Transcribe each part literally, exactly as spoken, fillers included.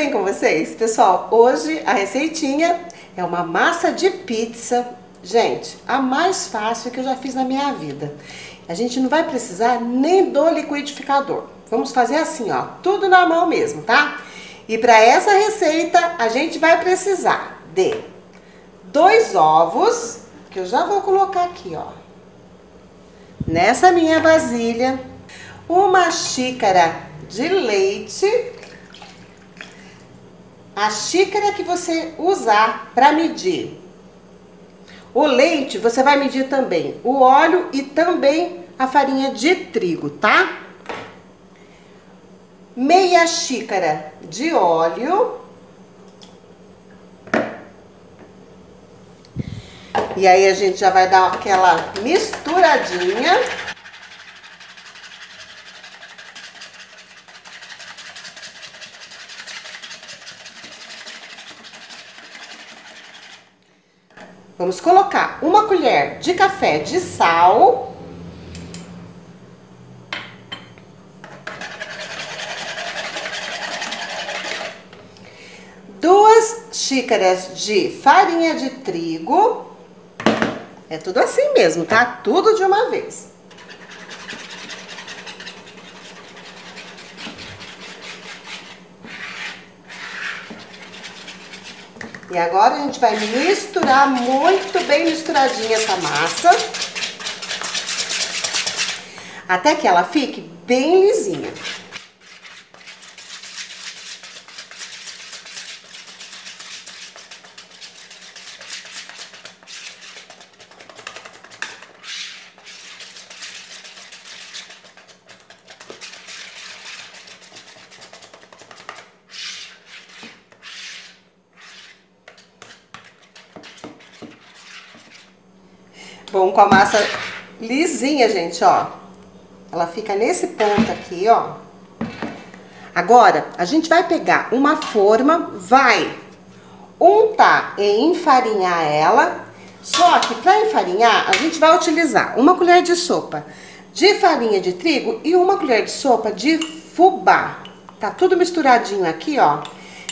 bem com vocês? Pessoal, hoje a receitinha é uma massa de pizza, gente, a mais fácil que eu já fiz na minha vida. A gente não vai precisar nem do liquidificador. Vamos fazer assim, ó, tudo na mão mesmo, tá? E para essa receita, a gente vai precisar de dois ovos, que eu já vou colocar aqui, ó, nessa minha vasilha, uma xícara de leite, a xícara que você usar para medir. O leite você vai medir também o óleo e também a farinha de trigo, tá? Meia xícara de óleo. E aí a gente já vai dar aquela misturadinha. Vamos colocar uma colher de café de sal. Duas xícaras de farinha de trigo. É tudo assim mesmo, tá? Tudo de uma vez. E agora a gente vai misturar muito bem misturadinha essa massa, até que ela fique bem lisinha. Bom, com a massa lisinha, gente, ó, ela fica nesse ponto aqui, ó. Agora, a gente vai pegar uma forma, vai untar e enfarinhar ela. Só que pra enfarinhar, a gente vai utilizar uma colher de sopa de farinha de trigo e uma colher de sopa de fubá. Tá tudo misturadinho aqui, ó.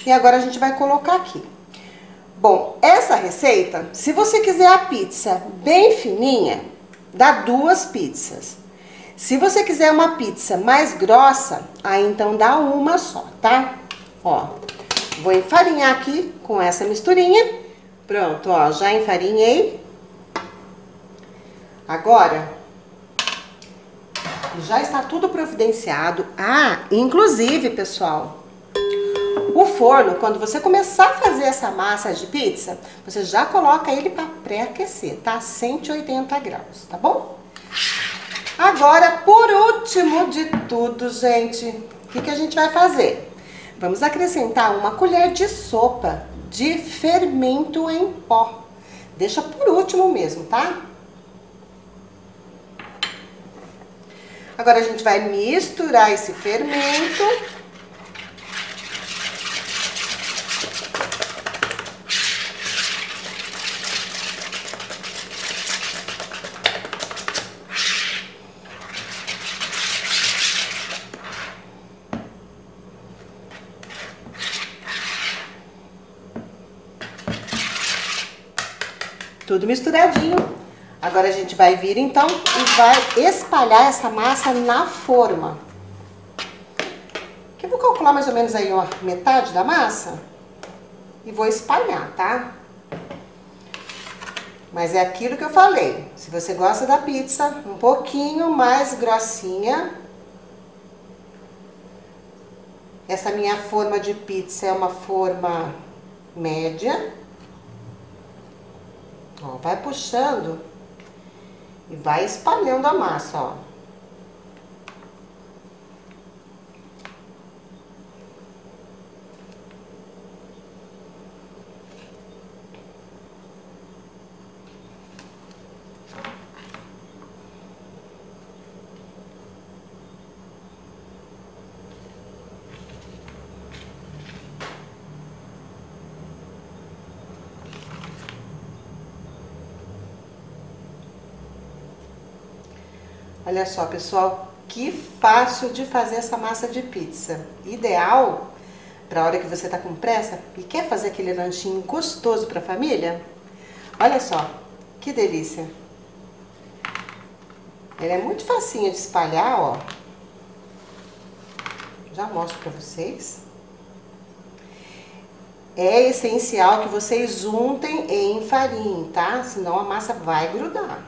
E agora a gente vai colocar aqui. Bom, essa receita, se você quiser a pizza bem fininha, dá duas pizzas. Se você quiser uma pizza mais grossa, aí então dá uma só, tá? Ó, vou enfarinhar aqui com essa misturinha. Pronto, ó, já enfarinhei. Agora, já está tudo providenciado. Ah, inclusive, pessoal, o forno, quando você começar a fazer essa massa de pizza, você já coloca ele para pré-aquecer, tá? cento e oitenta graus, tá bom? Agora, por último de tudo, gente, o que, que a gente vai fazer? Vamos acrescentar uma colher de sopa de fermento em pó. Deixa por último mesmo, tá? Agora a gente vai misturar esse fermento. Tudo misturadinho. Agora a gente vai vir então e vai espalhar essa massa na forma. Que eu vou calcular mais ou menos aí, ó, metade da massa. E vou espalhar, tá? Mas é aquilo que eu falei. Se você gosta da pizza um pouquinho mais grossinha. Essa minha forma de pizza é uma forma média. Ó, vai puxando e vai espalhando a massa, ó. Olha só, pessoal, que fácil de fazer essa massa de pizza. Ideal para a hora que você está com pressa e quer fazer aquele lanchinho gostoso para a família. Olha só, que delícia! Ela é muito facinha de espalhar, ó. Já mostro para vocês. É essencial que vocês untem em farinha, tá? Senão a massa vai grudar.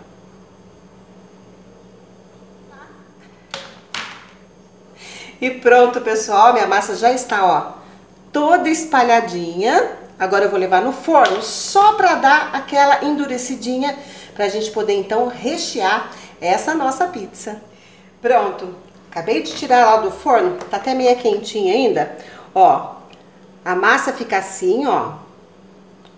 E pronto, pessoal, minha massa já está, ó, toda espalhadinha. Agora eu vou levar no forno só para dar aquela endurecidinha, para a gente poder então rechear essa nossa pizza. Pronto, acabei de tirar lá do forno, tá até meio quentinha ainda. Ó, a massa fica assim, ó.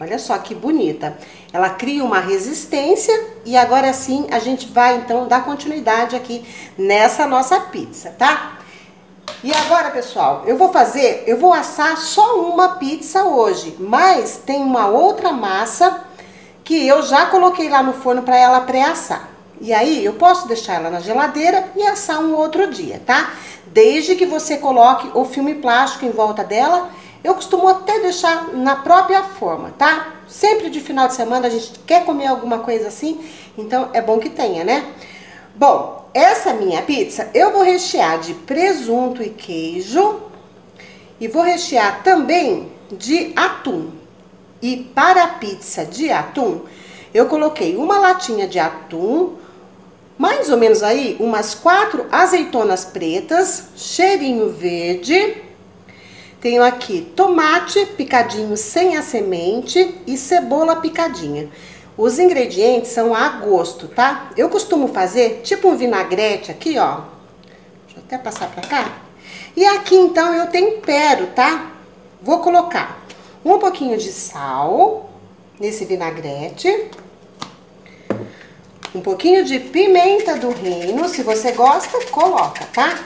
Olha só que bonita. Ela cria uma resistência e agora sim a gente vai então dar continuidade aqui nessa nossa pizza, tá? E agora, pessoal, eu vou fazer, eu vou assar só uma pizza hoje, mas tem uma outra massa que eu já coloquei lá no forno para ela pré-assar. E aí, eu posso deixar ela na geladeira e assar um outro dia, tá? Desde que você coloque o filme plástico em volta dela, eu costumo até deixar na própria forma, tá? Sempre de final de semana a gente quer comer alguma coisa assim, então é bom que tenha, né? Bom, essa minha pizza eu vou rechear de presunto e queijo e vou rechear também de atum. E para a pizza de atum, eu coloquei uma latinha de atum, mais ou menos aí umas quatro azeitonas pretas, cheirinho verde. Tenho aqui tomate picadinho sem a semente e cebola picadinha. Os ingredientes são a gosto, tá? Eu costumo fazer tipo um vinagrete aqui, ó. Deixa eu até passar pra cá. E aqui então eu tempero, tá? Vou colocar um pouquinho de sal nesse vinagrete. Um pouquinho de pimenta do reino, se você gosta, coloca, tá?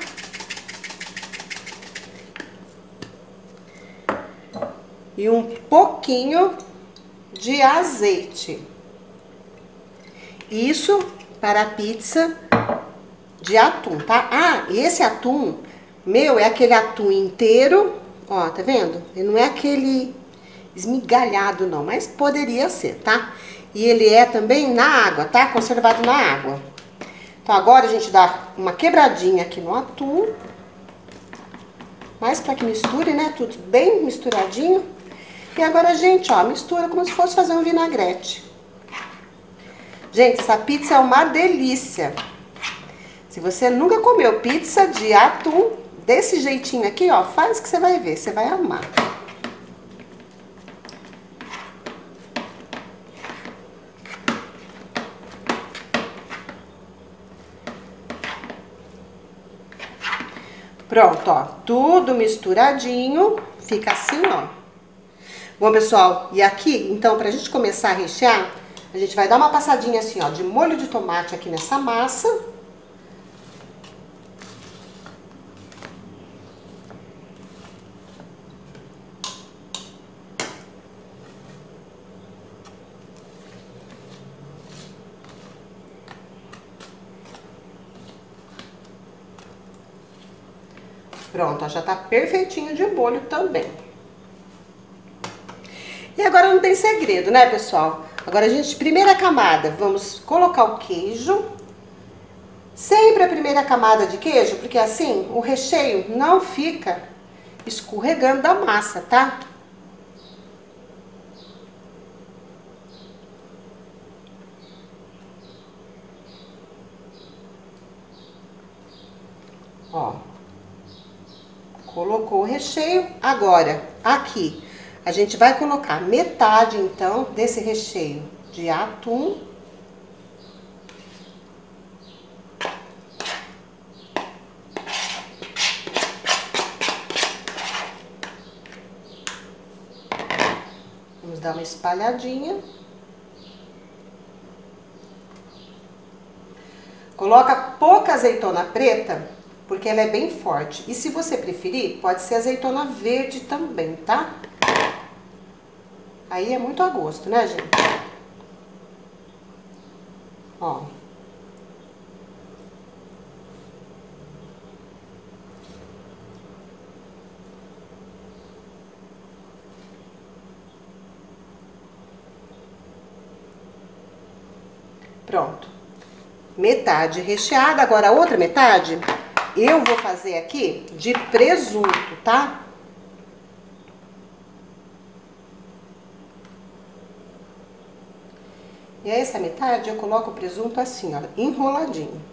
E um pouquinho de azeite. Isso para a pizza de atum, tá? Ah, e esse atum, meu, é aquele atum inteiro, ó, tá vendo? Ele não é aquele esmigalhado não, mas poderia ser, tá? E ele é também na água, tá? Conservado na água. Então agora a gente dá uma quebradinha aqui no atum. Mas para que misture, né? Tudo bem misturadinho. E agora a gente, ó, mistura como se fosse fazer um vinagrete. Gente, essa pizza é uma delícia. Se você nunca comeu pizza de atum desse jeitinho aqui, ó, faz que você vai ver, você vai amar. Pronto, ó, tudo misturadinho, fica assim, ó. Bom, pessoal, e aqui, então, pra gente começar a rechear, a gente vai dar uma passadinha assim, ó, de molho de tomate aqui nessa massa. Pronto, ó, já tá perfeitinho de molho também. E agora não tem segredo, né, pessoal? Agora a gente, primeira camada, vamos colocar o queijo. Sempre a primeira camada de queijo, porque assim o recheio não fica escorregando da massa, tá? Ó. Colocou o recheio, agora aqui a gente vai colocar metade então desse recheio de atum. Vamos dar uma espalhadinha. Coloca pouca azeitona preta, porque ela é bem forte. E se você preferir, pode ser azeitona verde também, tá? Aí é muito a gosto, né, gente? Ó. Pronto. Metade recheada. Agora, a outra metade, eu vou fazer aqui de presunto, tá? E essa metade eu coloco o presunto assim, ó, enroladinho.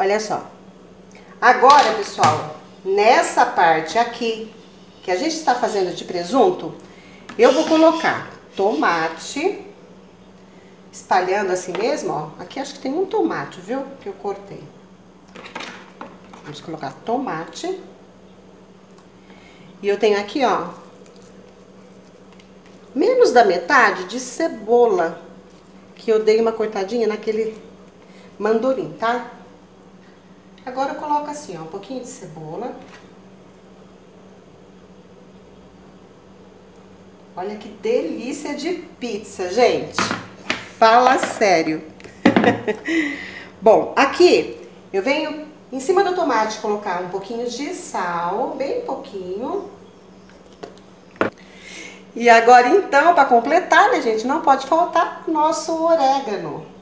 Olha só. Agora, pessoal, nessa parte aqui, que a gente está fazendo de presunto, eu vou colocar tomate, espalhando assim mesmo, ó. Aqui acho que tem um tomate, viu? Que eu cortei. Vamos colocar tomate. E eu tenho aqui, ó, menos da metade de cebola, que eu dei uma cortadinha naquele mandorim, tá? Agora eu coloco assim, ó, um pouquinho de cebola. Olha que delícia de pizza, gente. Fala sério. Bom, aqui eu venho em cima do tomate colocar um pouquinho de sal, bem pouquinho. E agora então, para completar, né, gente, não pode faltar nosso orégano.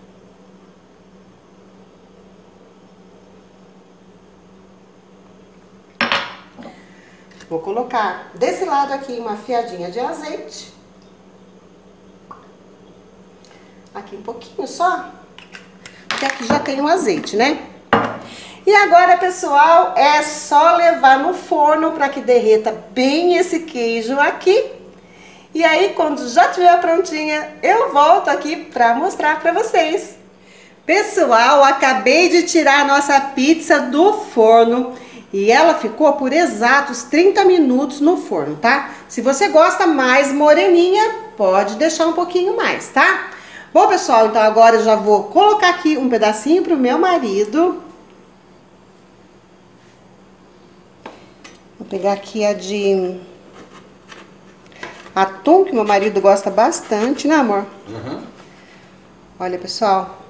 Vou colocar desse lado aqui uma fiadinha de azeite. Aqui um pouquinho só. Porque aqui já tem o azeite, né? E agora, pessoal, é só levar no forno para que derreta bem esse queijo aqui. E aí, quando já estiver prontinha, eu volto aqui para mostrar para vocês. Pessoal, acabei de tirar a nossa pizza do forno. E ela ficou por exatos trinta minutos no forno, tá? Se você gosta mais moreninha, pode deixar um pouquinho mais, tá? Bom, pessoal, então agora eu já vou colocar aqui um pedacinho pro meu marido. Vou pegar aqui a de atum, que meu marido gosta bastante, né, amor? Uhum. Olha, pessoal.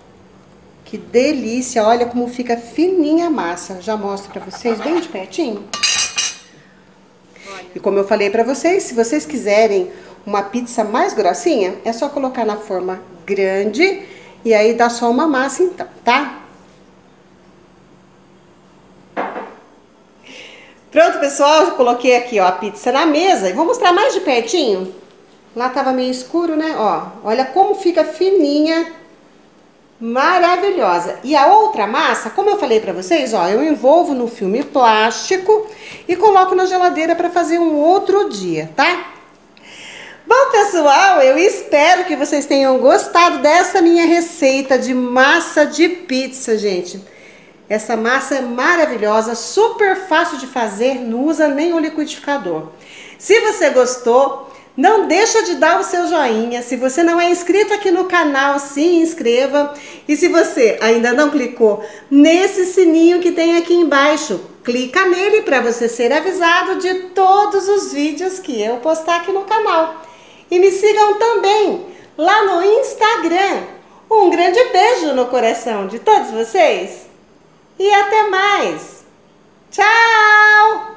Que delícia, olha como fica fininha a massa. Já mostro pra vocês bem de pertinho. Olha. E como eu falei pra vocês, se vocês quiserem uma pizza mais grossinha, é só colocar na forma grande e aí dá só uma massa então, tá? Pronto, pessoal, eu coloquei aqui, ó, a pizza na mesa e vou mostrar mais de pertinho. Lá tava meio escuro, né? Ó, olha como fica fininha. Maravilhosa! E a outra massa, como eu falei pra vocês, ó, eu envolvo no filme plástico e coloco na geladeira pra fazer um outro dia, tá? Bom, pessoal, eu espero que vocês tenham gostado dessa minha receita de massa de pizza, gente. Essa massa é maravilhosa, super fácil de fazer, não usa nem o liquidificador. Se você gostou, não deixa de dar o seu joinha. Se você não é inscrito aqui no canal, se inscreva. E se você ainda não clicou nesse sininho que tem aqui embaixo, clica nele para você ser avisado de todos os vídeos que eu postar aqui no canal. E me sigam também lá no Instagram. Um grande beijo no coração de todos vocês. E até mais. Tchau!